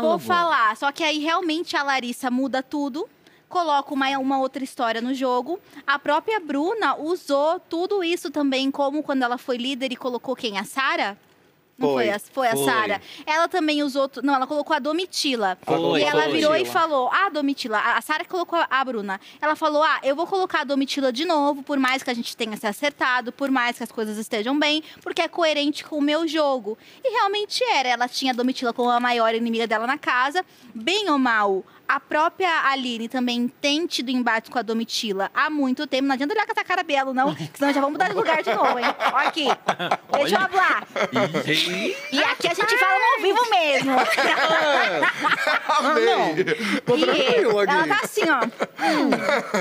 Vou falar, só que aí realmente a Larissa muda tudo, coloca uma outra história no jogo. A própria Bruna usou tudo isso também, como quando ela foi líder e colocou quem? A Sara? Foi a Sara. Ela também usou... Não, ela colocou a Domitila. E ela virou e falou... Ah, Domitila. A Sara colocou a Bruna. Ela falou, ah, eu vou colocar a Domitila de novo, por mais que a gente tenha se acertado, por mais que as coisas estejam bem, porque é coerente com o meu jogo. E realmente era. Ela tinha a Domitila como a maior inimiga dela na casa. Bem ou mal, a própria Aline também tem tido embate com a Domitila há muito tempo. Não adianta olhar com essa cara belo, não. Senão já vamos mudar de lugar de novo, hein? Ó aqui. Deixa eu falar. E aqui a gente fala no ao vivo mesmo. Não. Ela tá assim, ó.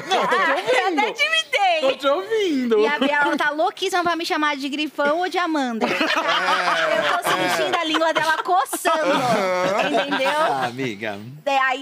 Não, tô te ouvindo. Eu até te ouvindo. E a Bial tá louquíssima pra me chamar de grifão ou de Amanda. Eu tô sentindo a língua dela coçando. Entendeu? Ah, amiga.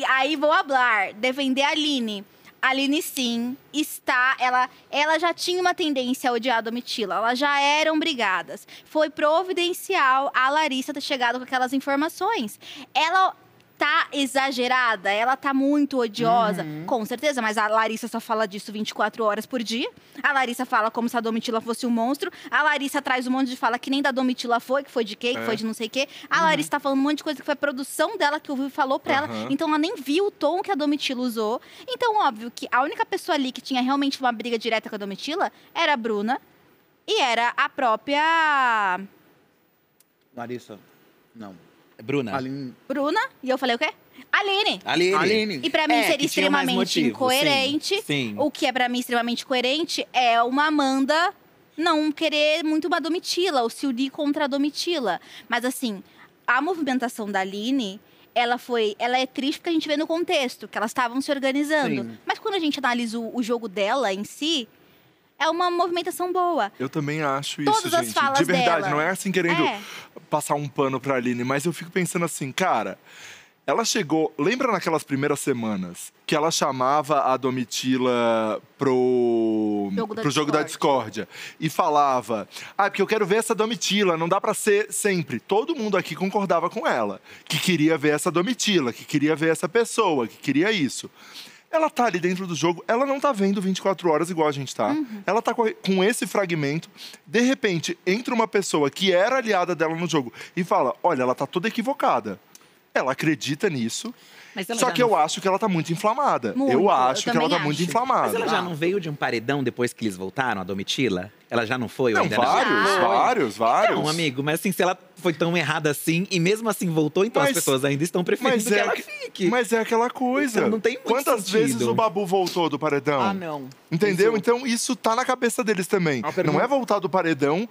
Aí vou falar, defender a Aline. A Aline, sim, está... Ela já tinha uma tendência a odiar a Domitila. Elas já eram brigadas. Foi providencial a Larissa ter chegado com aquelas informações. Ela tá exagerada, ela tá muito odiosa. Com certeza, mas a Larissa só fala disso 24 horas por dia. A Larissa fala como se a Domitila fosse um monstro. A Larissa traz um monte de fala que nem da Domitila foi, que foi de quê, que foi de não sei o quê. A Larissa tá falando um monte de coisa que foi a produção dela, que o Vivi falou pra ela. Então, ela nem viu o tom que a Domitila usou. Então, óbvio que a única pessoa ali que tinha realmente uma briga direta com a Domitila era a Bruna e era a própria... Larissa, não... Bruna. Aline. Bruna. E eu falei o quê? Aline. E pra mim seria extremamente incoerente. Sim. O que é pra mim extremamente coerente é uma Amanda não querer muito uma Domitila, ou se unir contra a Domitila. Mas assim, a movimentação da Aline, ela é triste porque a gente vê no contexto, que elas estavam se organizando. Sim. Mas quando a gente analisa o jogo dela em si, é uma movimentação boa. Eu também acho isso, gente. Todas as falas dela. De verdade, não é assim querendo passar um pano pra Aline, mas eu fico pensando assim, cara, ela chegou... Lembra naquelas primeiras semanas que ela chamava a Domitila pro jogo da discórdia? E falava, ah, porque eu quero ver essa Domitila, não dá pra ser sempre. Todo mundo aqui concordava com ela, que queria ver essa Domitila, que queria ver essa pessoa, que queria isso. Ela tá ali dentro do jogo, ela não tá vendo 24 horas igual a gente tá. Ela tá com esse fragmento. De repente, entra uma pessoa que era aliada dela no jogo e fala, olha, ela tá toda equivocada. Ela acredita nisso. Só que eu acho que ela tá muito inflamada. Eu acho que ela tá muito inflamada. Mas ela já não veio de um paredão depois que eles voltaram, a Domitila? Ela já não foi? Não, vários. Não, amigo, mas assim, se ela foi tão errada assim e mesmo assim voltou, então as pessoas ainda estão preferindo que ela fique. Mas é aquela coisa. Então, não tem muito Quantas vezes o Babu voltou do paredão? Ah, não. Entendeu? Então isso tá na cabeça deles também. Não é voltar do paredão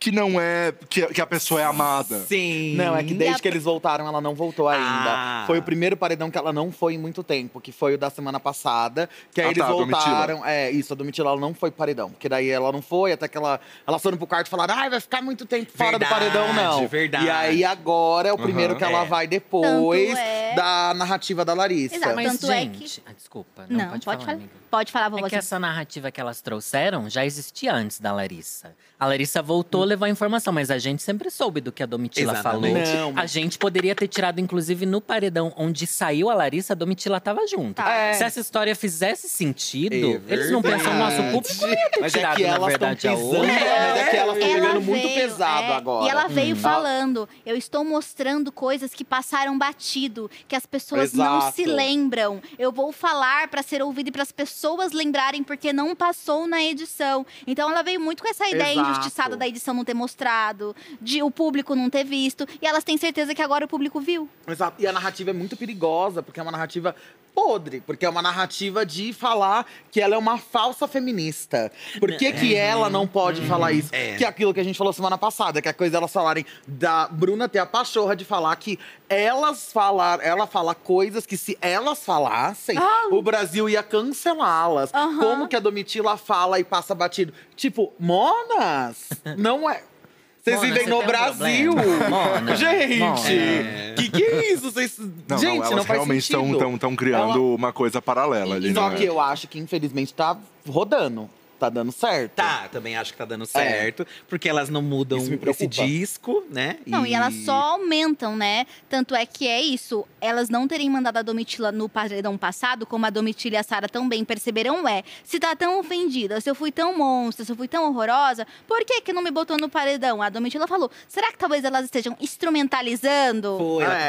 que não é... Que a pessoa é amada. Sim. Não, é que desde que eles voltaram, ela não voltou ainda. Foi o primeiro paredão que ela não foi em muito tempo, que foi o da semana passada. Que aí eles voltaram... Domitila. É, isso, a Domitila ela não foi paredão. Porque daí ela não foi, até que elas foram pro quarto e falaram, ai, vai ficar muito tempo fora do paredão, não. Verdade. E aí agora é o primeiro que ela vai depois da narrativa da Larissa. Exato, mas tanto gente... Ah, desculpa, não pode falar, amiga. Pode falar, vovó. É que essa narrativa que elas trouxeram já existia antes da Larissa. A Larissa voltou a levar informação, mas a gente sempre soube do que a Domitila falou. A gente poderia ter tirado, inclusive, no paredão onde saiu a Larissa, a Domitila tava junto. Se essa história fizesse sentido, eles não pensam no nosso público, ia ter tirado, na verdade, a outra. É que elas estão pegando muito pesado agora. E ela veio falando, eu estou mostrando coisas que passaram batido, que as pessoas não se lembram. Eu vou falar pra ser ouvido e pras pessoas lembrarem, porque não passou na edição. Então ela veio muito com essa ideia injustiçada da edição não ter mostrado, de o público não ter visto, e elas têm certeza que agora o público viu. Exato. E a narrativa é muito perigosa, porque é uma narrativa podre, porque é uma narrativa de falar que ela é uma falsa feminista. Por que que ela não pode falar isso? Que é aquilo que a gente falou semana passada, que é a coisa delas falarem, da Bruna ter a pachorra de falar que ela fala coisas que se elas falassem, o Brasil ia cancelá-las. Como que a Domitila fala e passa batido? Tipo, monas, não é... Vocês vivem no Brasil! Mona, gente! Que é isso? Vocês... Não, elas realmente estão criando uma coisa paralela ali, né? Só que eu acho que, infelizmente, tá rodando. tá dando certo. Tá, também acho que tá dando certo. É. Porque elas não mudam esse disco, né? Não, e elas só aumentam, né? Tanto é que é isso. Elas não terem mandado a Domitila no paredão passado, como a Domitila e a Sara também perceberam, se tá tão ofendida, se eu fui tão monstra, se eu fui tão horrorosa, por que que não me botou no paredão? A Domitila falou, será que talvez elas estejam instrumentalizando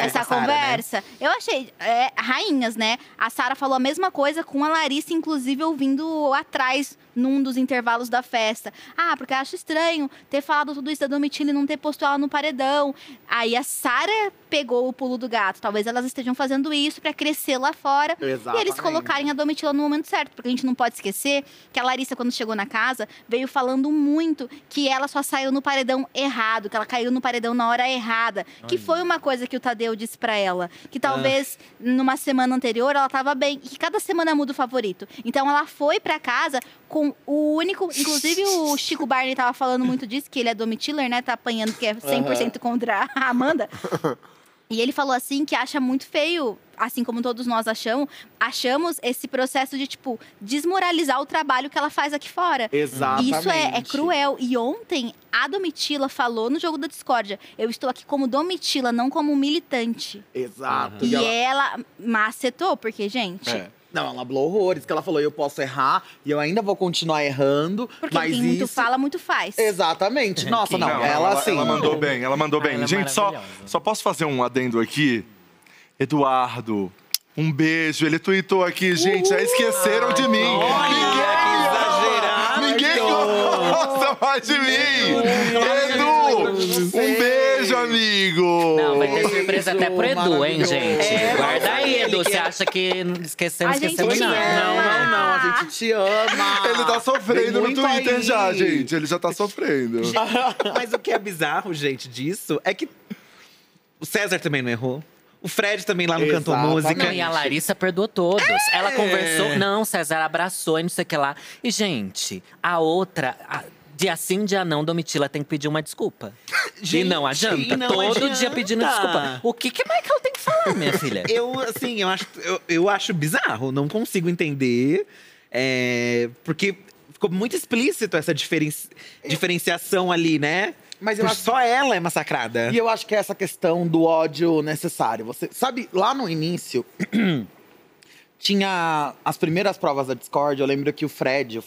essa conversa? Né? Eu achei, rainhas, né? A Sara falou a mesma coisa com a Larissa, inclusive, ouvindo atrás, num dos intervalos da festa. Ah, porque eu acho estranho ter falado tudo isso da Domitila e não ter posto ela no paredão. Aí a Sara pegou o pulo do gato. Talvez elas estejam fazendo isso pra crescer lá fora. Exatamente. E eles colocarem a Domitila no momento certo. Porque a gente não pode esquecer que a Larissa, quando chegou na casa, veio falando muito que ela só saiu no paredão errado, que ela caiu no paredão na hora errada. Ai. Que foi uma coisa que o Tadeu disse pra ela. Que talvez, numa semana anterior, ela tava bem. E que cada semana muda o favorito. Então ela foi pra casa com o único... Inclusive, o Chico Barney tava falando muito disso, que ele é Domitiller, né? Tá apanhando, que é 100% contra a Amanda. E ele falou assim que acha muito feio, assim como todos nós achamos esse processo de, tipo, desmoralizar o trabalho que ela faz aqui fora. Exatamente. Isso é cruel. E ontem, a Domitila falou no jogo da discórdia, eu estou aqui como Domitila, não como militante. Exato. E ela macetou, porque, gente... Não, ela falou horrores, que ela falou, eu posso errar e eu ainda vou continuar errando. Porque mas quem muito fala, muito faz. Exatamente. Nossa, ela assim… Ela mandou bem, ela mandou bem. Ela gente, só posso fazer um adendo aqui? Eduardo, um beijo. Ele tweetou aqui, gente, aí esqueceram de mim. Olha, ninguém gosta mais de mim. Edu, um beijo. Amigo! Não, vai ter surpresa até pro Edu, hein, gente? Guarda aí, Edu. Você acha que esquecemos, não. Não, a gente te ama. Ele tá sofrendo no Twitter aí. Já, gente. Ele já tá sofrendo. Mas o que é bizarro, gente, disso é que o César também não errou. O Fred também lá no Canto Música. Não, e a Larissa perdoou todos. Ela conversou. Não, César abraçou e não sei o que lá. E, gente, a outra… Dia sim, dia não, Domitila tem que pedir uma desculpa. Gente, e não adianta. Todo dia pedindo desculpa. O que que Michael tem que falar, minha filha? Eu acho bizarro. Não consigo entender. Porque ficou muito explícito essa diferenciação ali, né? Mas só ela é massacrada. E eu acho que é essa questão do ódio necessário. Você sabe, lá no início… Tinha as primeiras provas da Discord, eu lembro que o Fred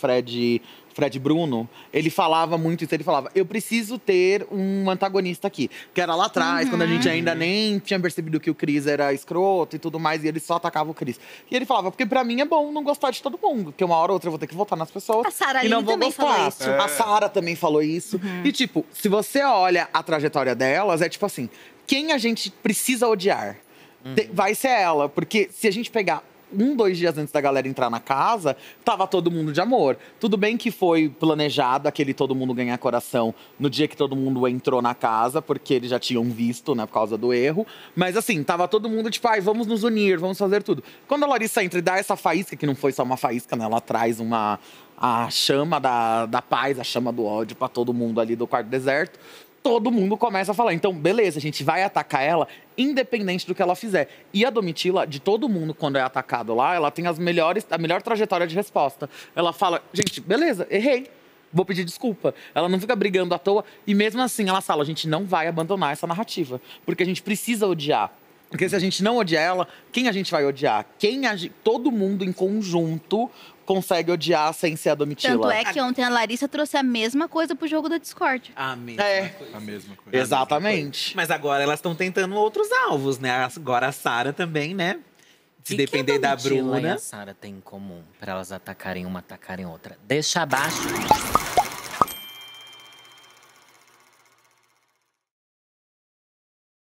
Bruno, ele falava muito isso, ele falava, eu preciso ter um antagonista aqui. Que era lá atrás, quando a gente ainda nem tinha percebido que o Cris era escroto e tudo mais, e ele só atacava o Cris. E ele falava, porque pra mim é bom não gostar de todo mundo, porque uma hora ou outra eu vou ter que votar nas pessoas. A Sara também falou isso. A Sara também falou isso. E tipo, se você olha a trajetória delas, é tipo assim, quem a gente precisa odiar? Vai ser ela, porque se a gente pegar… dois dias antes da galera entrar na casa, tava todo mundo de amor. Tudo bem que foi planejado aquele todo mundo ganhar coração no dia que todo mundo entrou na casa, porque eles já tinham visto, né, por causa do erro. Mas assim, tava todo mundo tipo, ai, vamos nos unir, vamos fazer tudo. Quando a Larissa entra e dá essa faísca, que não foi só uma faísca, né, ela traz a chama da paz, a chama do ódio pra todo mundo ali do quarto deserto. Todo mundo começa a falar, então, beleza, a gente vai atacar ela, independente do que ela fizer. E a Domitila, de todo mundo, quando é atacado lá, ela tem a melhor trajetória de resposta. Ela fala, gente, beleza, errei, vou pedir desculpa. Ela não fica brigando à toa, e mesmo assim ela fala, a gente não vai abandonar essa narrativa, porque a gente precisa odiar. Porque se a gente não odiar ela, quem a gente vai odiar? Todo mundo em conjunto consegue odiar sem ser a Domitila. Tanto é que ontem a Larissa trouxe a mesma coisa pro jogo da Discord. A mesma coisa. Exatamente. Mas agora elas estão tentando outros alvos, né? Agora a Sara também, né? Se depender da Bruna. O que a Sara tem em comum pra elas atacarem uma, atacarem outra? Deixa abaixo.